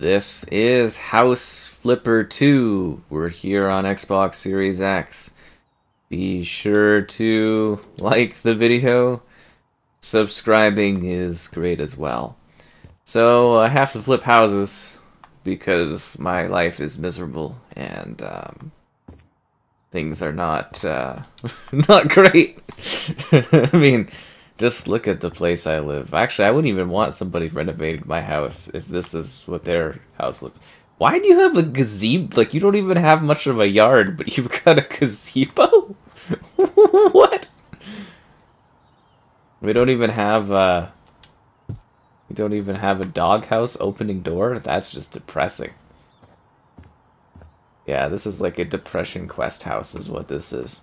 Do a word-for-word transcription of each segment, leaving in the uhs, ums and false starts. This is House Flipper two. We're here on Xbox Series X. Be sure to like the video. Subscribing is great as well. So I have to flip houses because my life is miserable and um, things are not uh, not great. I mean, just look at the place I live. Actually, I wouldn't even want somebody renovated my house if this is what their house looks. Why do you have a gazebo? Like, you don't even have much of a yard, but you've got a gazebo? What? We don't even have a... We don't even have a doghouse opening door? That's just depressing. Yeah, this is like a depression quest house is what this is.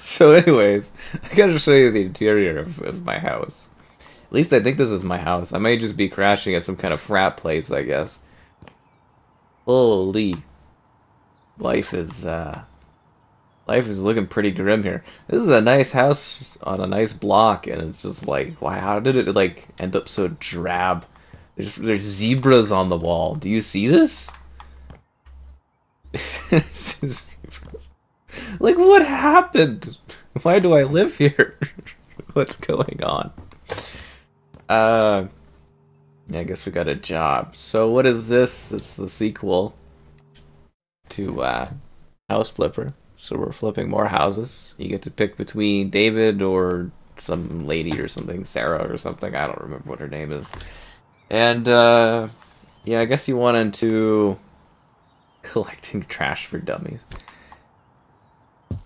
So anyways, I gotta show you the interior of, of my house. At least I think this is my house. I may just be crashing at some kind of frat place, I guess. Holy. Life is, uh... Life is looking pretty grim here. This is a nice house on a nice block, and it's just like, wow, how did it, like, end up so drab? There's, there's zebras on the wall. Do you see this? Zebras. Like, what happened? Why do I live here? What's going on? Uh, yeah, I guess we got a job. So what is this? It's the sequel to uh, House Flipper. So we're flipping more houses. You get to pick between David or some lady or something, Sarah or something. I don't remember what her name is. And uh, yeah, I guess you went into collecting trash for dummies.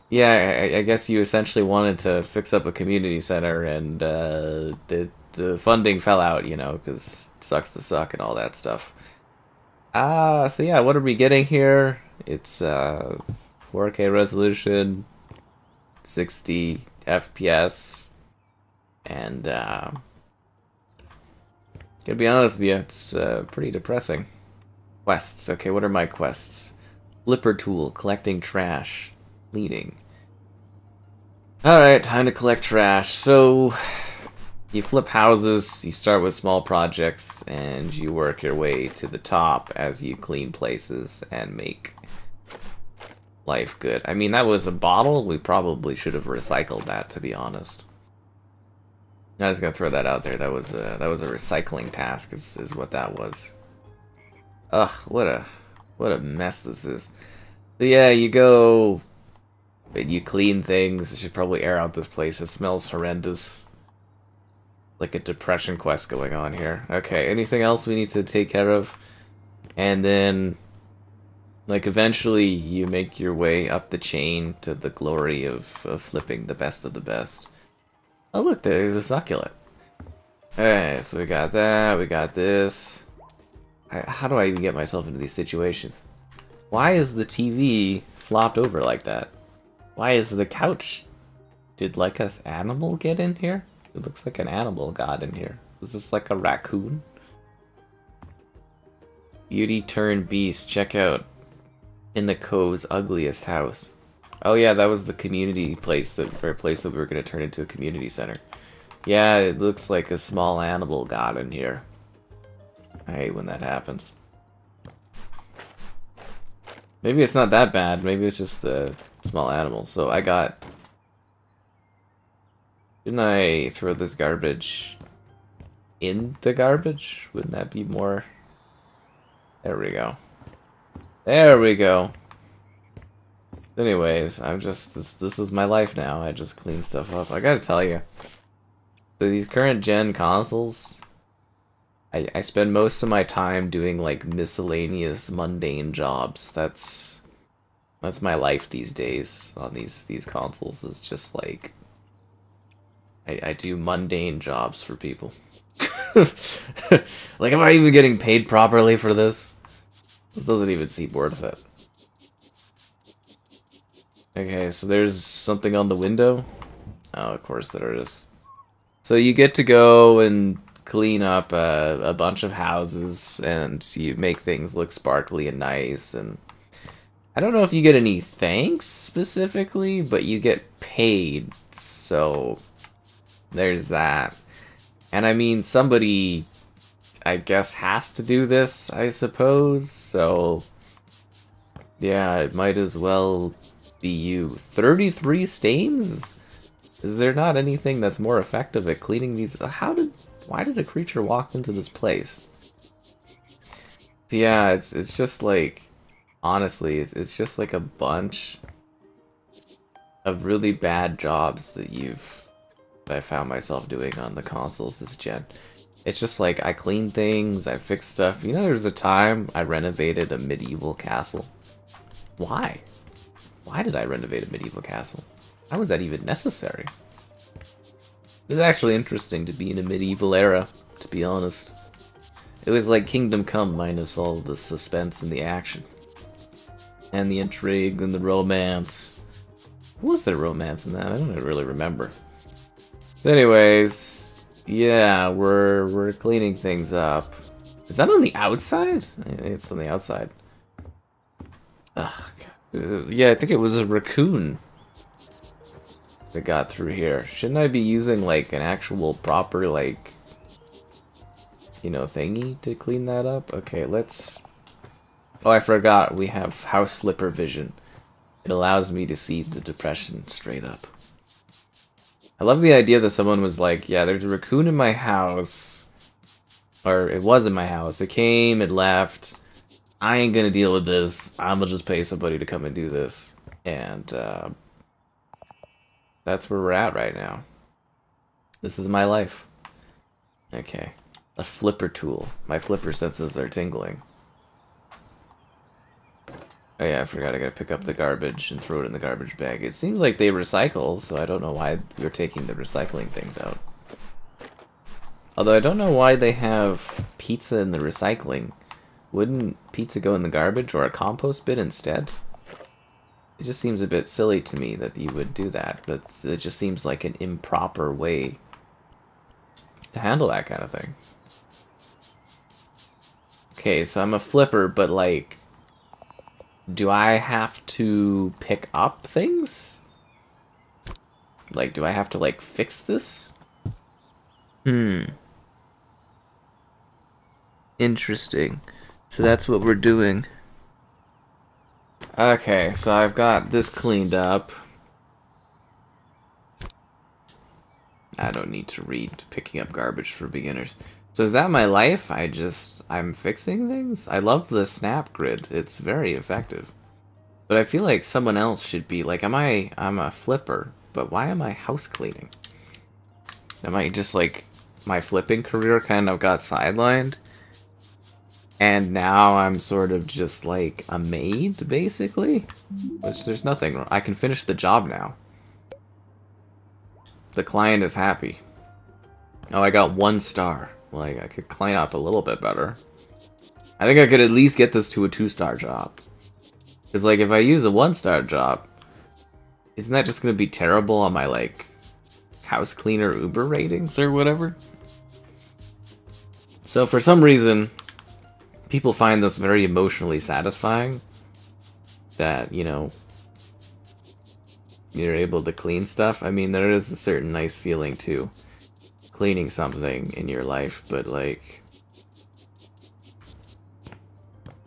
Yeah, I, I guess you essentially wanted to fix up a community center, and uh, the the funding fell out, you know, because it sucks to suck and all that stuff. Ah, uh, so yeah, what are we getting here? It's uh, four K resolution, sixty F P S, and uh, to be honest with you, it's uh, pretty depressing. Quests. Okay, what are my quests? Flipper tool, collecting trash. Leading. Alright, time to collect trash. So, you flip houses, you start with small projects, and you work your way to the top as you clean places and make life good. I mean, that was a bottle. We probably should have recycled that, to be honest. I was gonna throw that out there. That was a, that was a recycling task, is, is what that was. Ugh, what a, what a mess this is. So yeah, you go... But you clean things. You should probably air out this place. It smells horrendous. Like a depression quest going on here. Okay, anything else we need to take care of? And then, like, eventually you make your way up the chain to the glory of, of flipping the best of the best. Oh look, there's a succulent. Alright, so we got that, we got this. I, how do I even get myself into these situations? Why is the T V flopped over like that? Why is the couch? Did like an animal get in here? It looks like an animal got in here. Was this like a raccoon? Beauty turned beast. Check out in the cove's ugliest house. Oh yeah, that was the community place that or place that we were gonna turn into a community center. Yeah, it looks like a small animal got in here. I hate when that happens. Maybe it's not that bad. Maybe it's just the small animals. So I got... Didn't I throw this garbage in the garbage? Wouldn't that be more... There we go. There we go. Anyways, I'm just... This, this is my life now. I just clean stuff up. I gotta tell you. So these current gen consoles... I, I spend most of my time doing, like, miscellaneous, mundane jobs. That's... That's my life these days on these these consoles. Is just like I, I do mundane jobs for people. Like, am I even getting paid properly for this? This doesn't even seem worth it. Okay, so there's something on the window. Oh, of course there is. So you get to go and clean up a, a bunch of houses, and you make things look sparkly and nice, and I don't know if you get any thanks specifically, but you get paid, so there's that. And I mean, somebody I guess has to do this, I suppose, so yeah, it might as well be you. thirty-three stains? Is there not anything that's more effective at cleaning these? How did, why did a creature walk into this place? Yeah, it's it's just like, honestly, it's, it's just like a bunch of really bad jobs that you've, that I found myself doing on the consoles this gen. It's just like, I clean things, I fix stuff. You know, there was a time I renovated a medieval castle. Why? Why did I renovate a medieval castle? How was that even necessary? It was actually interesting to be in a medieval era, to be honest. It was like Kingdom Come minus all the suspense and the action. And the intrigue and the romance. Was there romance in that? I don't really remember. So anyways, yeah, we're, we're cleaning things up. Is that on the outside? It's on the outside. Ugh, God. Yeah, I think it was a raccoon that got through here. Shouldn't I be using like an actual proper like, you know, thingy to clean that up? Okay, let's... Oh, I forgot we have House Flipper vision. It allows me to see the depression straight up. I love the idea that someone was like, yeah, there's a raccoon in my house. Or it was in my house. It came, it left. I ain't gonna deal with this. I'm gonna just pay somebody to come and do this. And, uh... that's where we're at right now. This is my life. Okay. A flipper tool. My flipper senses are tingling. Oh yeah, I forgot I gotta pick up the garbage and throw it in the garbage bag. It seems like they recycle, so I don't know why you're taking the recycling things out. Although I don't know why they have pizza in the recycling. Wouldn't pizza go in the garbage or a compost bin instead? It just seems a bit silly to me that you would do that, but it just seems like an improper way to handle that kind of thing. Okay, so I'm a flipper, but like, do I have to pick up things? Like, do I have to like fix this? Hmm. Interesting. So that's what we're doing. Okay, so I've got this cleaned up. I don't need to read Picking Up Garbage for Beginners. So is that my life? I just, I'm fixing things? I love the snap grid. It's very effective. But I feel like someone else should be like, am I, I'm a flipper, but why am I house cleaning? Am I just like, my flipping career kind of got sidelined? And now I'm sort of just like a maid, basically? Which there's nothing wrong. I can finish the job now. The client is happy. Oh, I got one star. Like, I could clean up a little bit better. I think I could at least get this to a two-star job. Because, like, if I use a one-star job, isn't that just going to be terrible on my, like, house cleaner Uber ratings or whatever? So, for some reason, people find this very emotionally satisfying, that, you know, you're able to clean stuff. I mean, there is a certain nice feeling to cleaning something in your life, but like,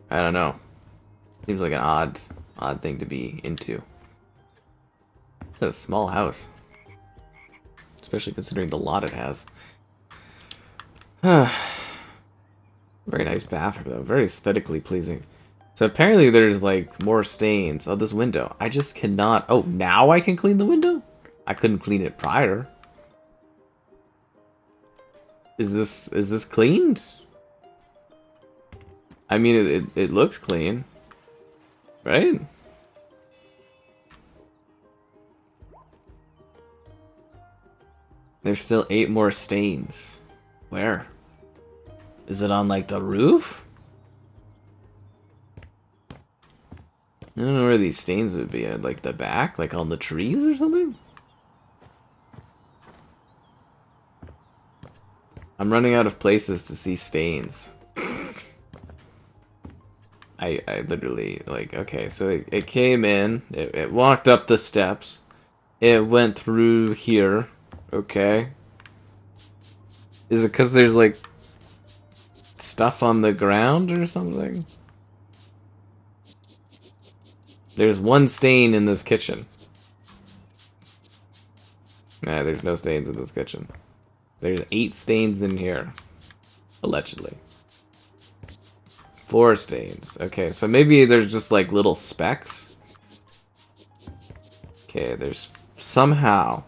I don't know. Seems like an odd, odd thing to be into. It's a small house, especially considering the lot it has. Very nice bathroom, though. Very aesthetically pleasing. So apparently there's, like, more stains. Oh, this window. I just cannot... Oh, now I can clean the window? I couldn't clean it prior. Is this... is this cleaned? I mean, it, it, it looks clean. Right? There's still eight more stains. Where? Is it on, like, the roof? I don't know where these stains would be. At, like, the back? Like, on the trees or something? I'm running out of places to see stains. I, I literally, like, okay, so it, it came in. It, it walked up the steps. It went through here. Okay. Is it because there's, like... stuff on the ground or something? There's one stain in this kitchen. Nah, there's no stains in this kitchen. There's eight stains in here. Allegedly. Floor stains. Okay, so maybe there's just like little specks. Okay, there's somehow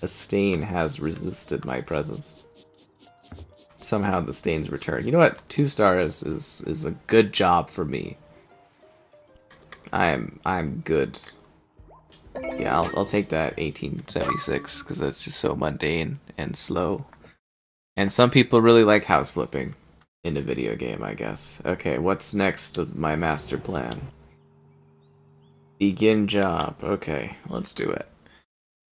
a stain has resisted my presence. Somehow the stains return. You know what? Two stars is is a good job for me. I'm I'm good. Yeah, I'll, I'll take that eighteen seventy-six because that's just so mundane and slow. And some people really like house flipping in a video game, I guess. Okay, what's next of my master plan? Begin job. Okay, let's do it.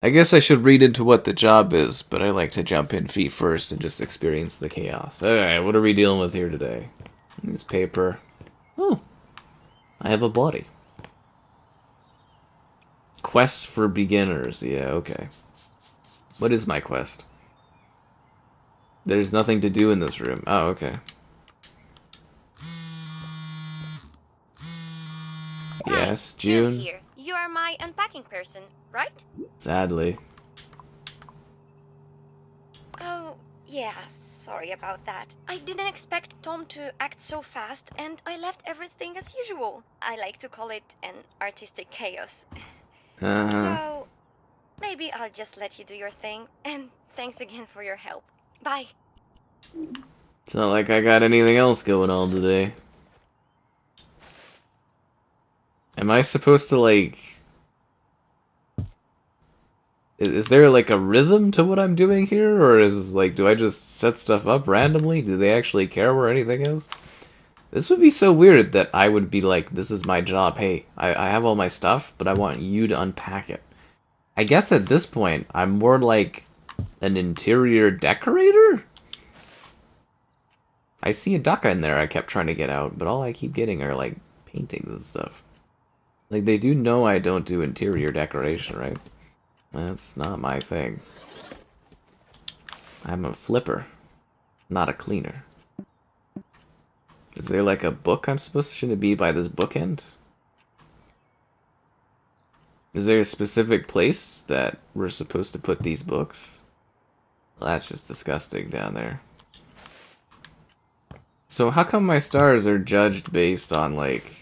I guess I should read into what the job is, but I like to jump in feet first and just experience the chaos. Alright, what are we dealing with here today? Newspaper. Oh, I have a body. Quests for beginners. Yeah, okay. What is my quest? There's nothing to do in this room. Oh, okay. Yes, June. June here. You are my unpacking person, right? Sadly. Oh, yeah. Sorry about that. I didn't expect Tom to act so fast, and I left everything as usual. I like to call it an artistic chaos. Uh-huh. So, maybe I'll just let you do your thing, and thanks again for your help. Bye. It's not like I got anything else going on today. Am I supposed to, like... Is, is there, like, a rhythm to what I'm doing here? Or is, like, do I just set stuff up randomly? Do they actually care where anything is? This would be so weird that I would be like, this is my job, hey, I, I have all my stuff, but I want you to unpack it. I guess at this point, I'm more like... an interior decorator? I see a duck in there I kept trying to get out, but all I keep getting are, like, paintings and stuff. Like, they do know I don't do interior decoration, right? That's not my thing. I'm a flipper, not a cleaner. Is there, like, a book I'm supposed to be by this bookend? Is there a specific place that we're supposed to put these books? Well, that's just disgusting down there. So how come my stars are judged based on, like,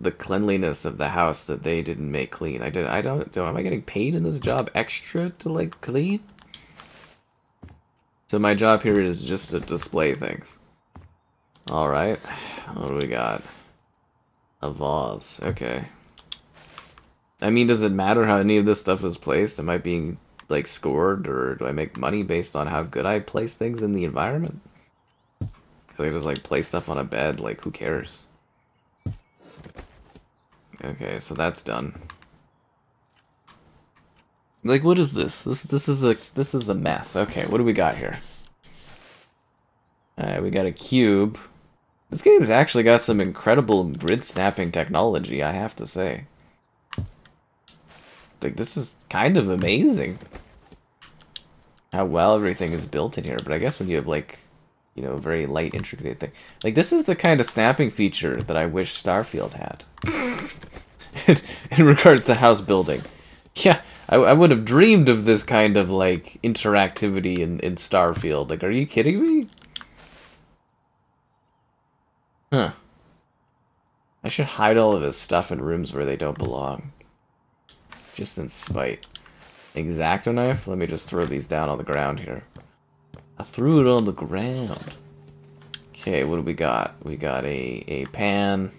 the cleanliness of the house that they didn't make clean? I did. I don't. Am I getting paid in this job extra to, like, clean? So my job here is just to display things. All right. What do we got? A vase. Okay. I mean, does it matter how any of this stuff is placed? Am I being like scored, or do I make money based on how good I place things in the environment? Cause I just like place stuff on a bed, like who cares? Okay, so that's done. Like, what is this? This this is a this is a mess. Okay, what do we got here? Alright, we got a cube. This game's actually got some incredible grid snapping technology, I have to say. Like, this is kind of amazing how well everything is built in here, but I guess when you have, like, you know, very light, intricate thing. Like, this is the kind of snapping feature that I wish Starfield had. In regards to house building. Yeah, I, I would have dreamed of this kind of, like, interactivity in, in Starfield. Like, are you kidding me? Huh. I should hide all of this stuff in rooms where they don't belong. Just in spite. Exacto knife? Let me just throw these down on the ground here. I threw it on the ground. Okay, what do we got? We got a, a pan.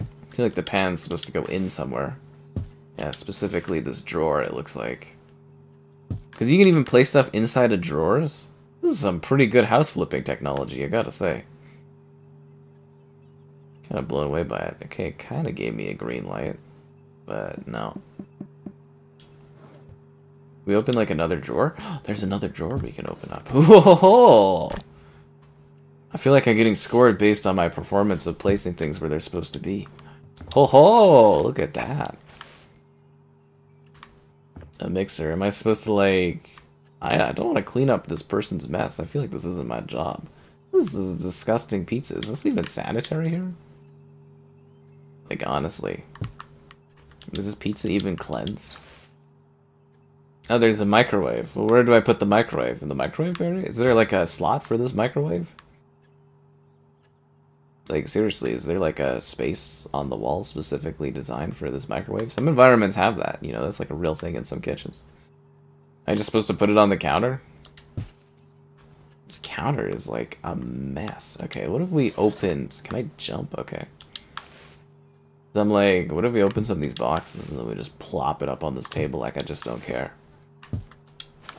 I feel like the pan's supposed to go in somewhere. Yeah, specifically this drawer, it looks like. Because you can even place stuff inside of drawers? This is some pretty good house flipping technology, I gotta say. Kind of blown away by it. Okay, it kind of gave me a green light. But no. We open like another drawer? There's another drawer we can open up. Whoa! I feel like I'm getting scored based on my performance of placing things where they're supposed to be. Ho ho! Look at that. A mixer. Am I supposed to, like... I, I don't want to clean up this person's mess. I feel like this isn't my job. This is disgusting pizza. Is this even sanitary here? Like, honestly. Is this pizza even cleansed? Oh, there's a microwave. Well, where do I put the microwave? In the microwave area? Is there, like, a slot for this microwave? Like, seriously, is there, like, a space on the wall specifically designed for this microwave? Some environments have that. You know, that's, like, a real thing in some kitchens. Am I just supposed to put it on the counter? This counter is, like, a mess. Okay, what if we opened... Can I jump? Okay. So I'm like, what if we open some of these boxes and then we just plop it up on this table like I just don't care?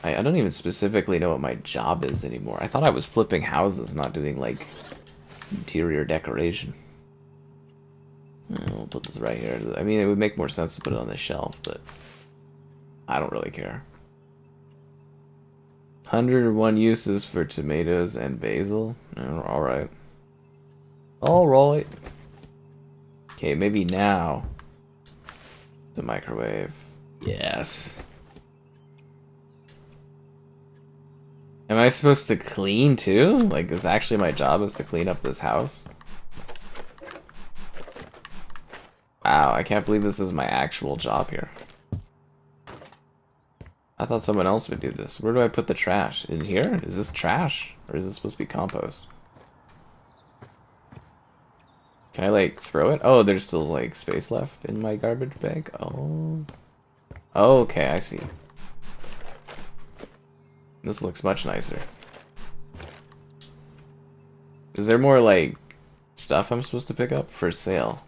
I, I don't even specifically know what my job is anymore. I thought I was flipping houses, not doing, like, interior decoration. Yeah, we'll put this right here. I mean, it would make more sense to put it on the shelf, but I don't really care. one hundred one uses for tomatoes and basil. Alright. Alright. Okay, maybe now. The microwave. Yes. Am I supposed to clean too? Like, is actually my job is to clean up this house? Wow, I can't believe this is my actual job here. I thought someone else would do this. Where do I put the trash? In here? Is this trash? Or is this supposed to be compost? Can I, like, throw it? Oh, there's still, like, space left in my garbage bag. Oh. Oh, okay, I see. This looks much nicer. Is there more, like, stuff I'm supposed to pick up? For sale.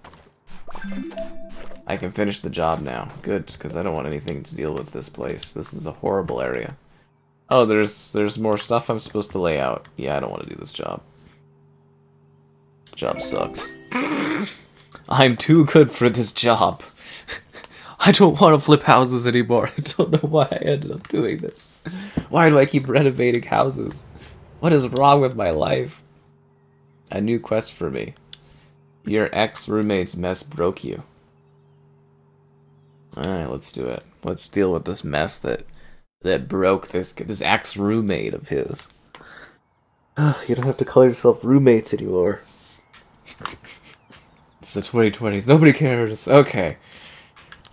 I can finish the job now. Good, because I don't want anything to deal with this place. This is a horrible area. Oh, there's, there's more stuff I'm supposed to lay out. Yeah, I don't want to do this job. Job sucks. I'm too good for this job. I don't want to flip houses anymore. I don't know why I ended up doing this. Why do I keep renovating houses? What is wrong with my life? A new quest for me. Your ex-roommate's mess broke you. Alright, let's do it. Let's deal with this mess that that broke this this ex-roommate of his. You don't have to call yourself roommates anymore. It's the twenty twenties. Nobody cares. Okay.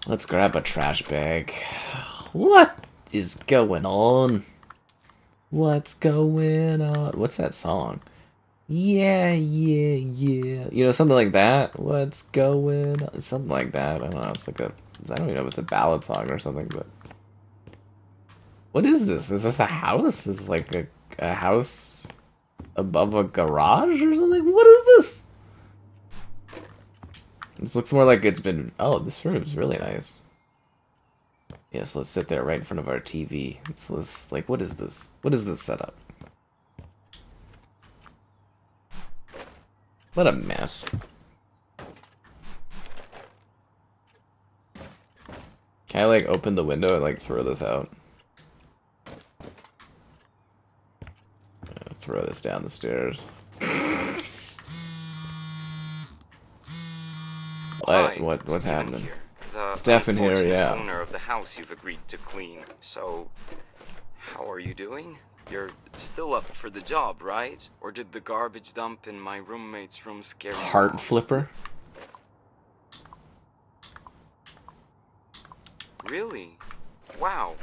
Let's grab a trash bag. What is going on? What's going on? What's that song? Yeah, yeah, yeah. You know, something like that. What's going on? Something like that. I don't know. It's like a... I don't even know if it's a ballad song or something, but... What is this? Is this a house? Is this like a, a house above a garage or something? What is this? This looks more like it's been... Oh, this room's really nice. Yes, let's sit there right in front of our T V. Let's, let's, like, what is this? What is this setup? What a mess. Can I, like, open the window and, like, throw this out? I'll throw this down the stairs. What, what what's happening? Steph in here, yeah. Owner of the house you've agreed to clean. So, how are you doing? You're still up for the job, right? Or did the garbage dump in my roommate's room scare you? Heart flipper. Really? Wow.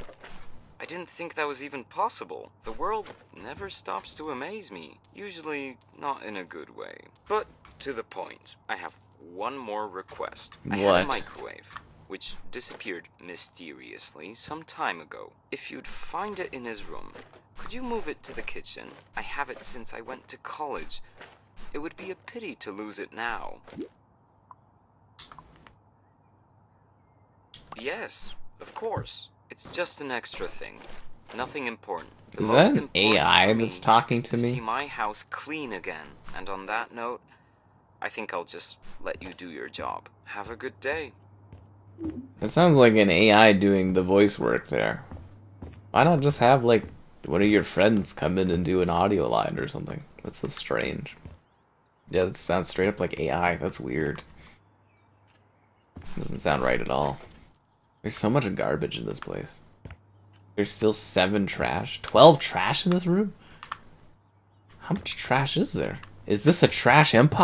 I didn't think that was even possible. The world never stops to amaze me. Usually not in a good way. But to the point, I have one more request. What? I had a microwave, which disappeared mysteriously some time ago. If you'd find it in his room, could you move it to the kitchen? I have it since I went to college. It would be a pity to lose it now. Yes, of course. It's just an extra thing. Nothing important. The Is that an A I that's talking to me? To see my house clean again. And on that note, I think I'll just let you do your job. Have a good day. That sounds like an A I doing the voice work there. Why not just have, like, one of your friends come in and do an audio line or something? That's so strange. Yeah, that sounds straight up like A I. That's weird. Doesn't sound right at all. There's so much garbage in this place. There's still seven trash. twelve trash in this room? How much trash is there? Is this a trash empire?